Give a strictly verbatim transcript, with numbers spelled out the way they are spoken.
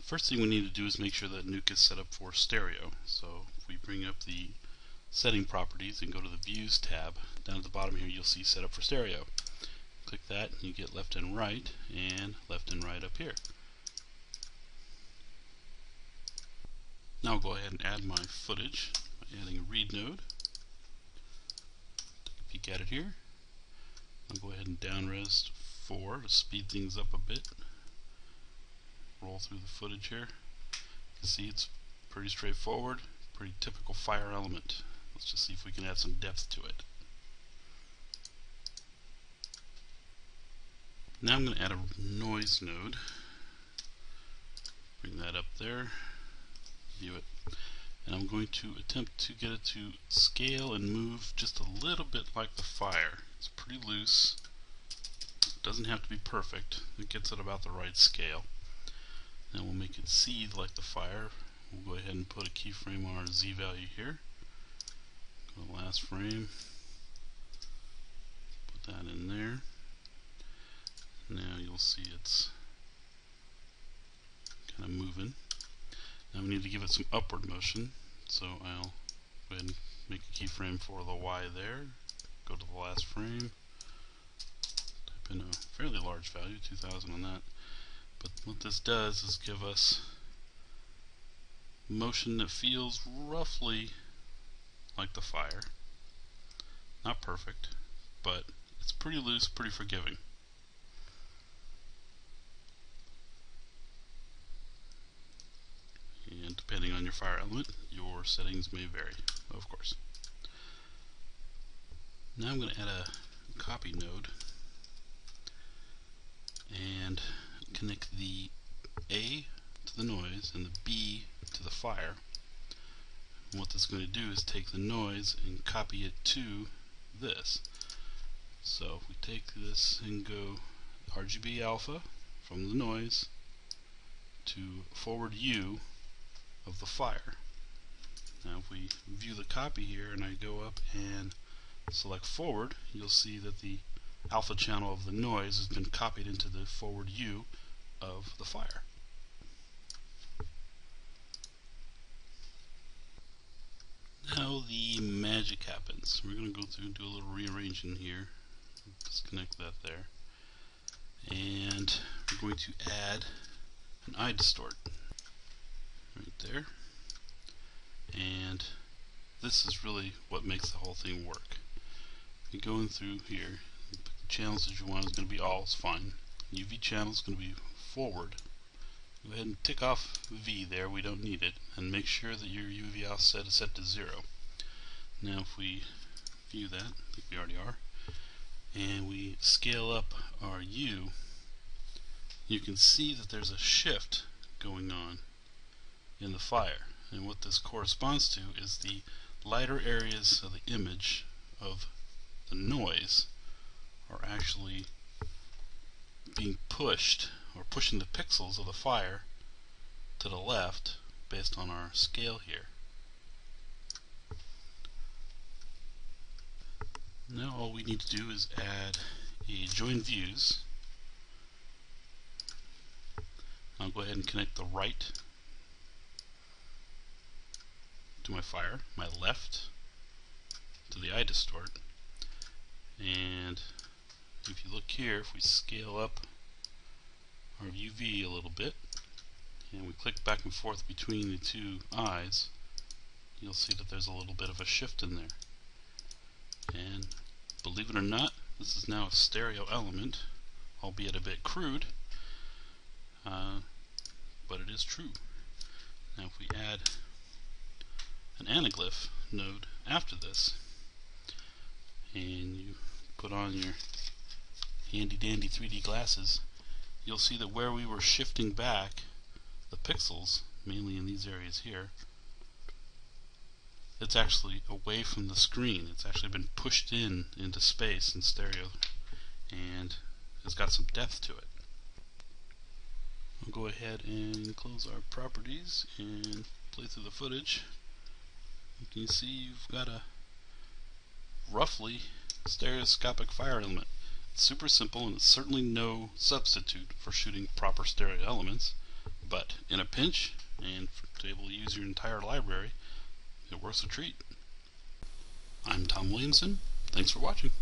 The first thing we need to do is make sure that Nuke is set up for stereo. So if we bring up the setting properties and go to the views tab, down at the bottom here you'll see set up for stereo. Click that and you get left and right, and left and right up here. Now I'll go ahead and add my footage by adding a read node. Take a peek at it here. I'll go ahead and down res to four to speed things up a bit. Roll through the footage here. You can see it's pretty straightforward, pretty typical fire element. Let's just see if we can add some depth to it. Now I'm going to add a noise node. Bring that up there. View it, and I'm going to attempt to get it to scale and move just a little bit like the fire. It's pretty loose, it doesn't have to be perfect, it gets it about the right scale. Now we'll make it seethe like the fire. We'll go ahead and put a keyframe on our Z value here. Go to last frame, put that in there. Now you'll see it's kind of moving. Now we need to give it some upward motion, so I'll go ahead and make a keyframe for the Y there, go to the last frame, type in a fairly large value, two thousand on that, but what this does is give us motion that feels roughly like the fire. Not perfect, but it's pretty loose, pretty forgiving. And depending on your fire element, your settings may vary, of course. Now I'm going to add a copy node and connect the A to the noise and the B to the fire. And what that's going to do is take the noise and copy it to this. So if we take this and go R G B alpha from the noise to forward U of the fire. Now if we view the copy here and I go up and select forward, you'll see that the alpha channel of the noise has been copied into the forward U of the fire. Now the magic happens. We're going to go through and do a little rearranging here. Disconnect that there. And we're going to add an eye distort. Right there, and this is really what makes the whole thing work. You're going through here, the channels that you want is going to be all, it's fine. U V channel is going to be forward. Go ahead and tick off V there, we don't need it, and make sure that your U V offset is set to zero. Now if we view that, I think we already are, and we scale up our U, you can see that there's a shift going on in the fire, and what this corresponds to is the lighter areas of the image of the noise are actually being pushed, or pushing the pixels of the fire to the left based on our scale here. Now all we need to do is add a join views. I'll go ahead and connect the right to my fire, my left to the eye distort, and if you look here, if we scale up our U V a little bit and we click back and forth between the two eyes, you'll see that there's a little bit of a shift in there. And believe it or not, this is now a stereo element, albeit a bit crude, uh, but it is true. Now if we add an anaglyph node after this, and you put on your handy dandy three D glasses, you'll see that where we were shifting back the pixels, mainly in these areas here, it's actually away from the screen. It's actually been pushed in into space in stereo, and it's got some depth to it. I'll go ahead and close our properties and play through the footage. You can see you've got a roughly stereoscopic fire element. It's super simple, and it's certainly no substitute for shooting proper stereo elements, But in a pinch, and to be able to use your entire library, it's worth a treat. I'm Tom Williamson. Thanks for watching.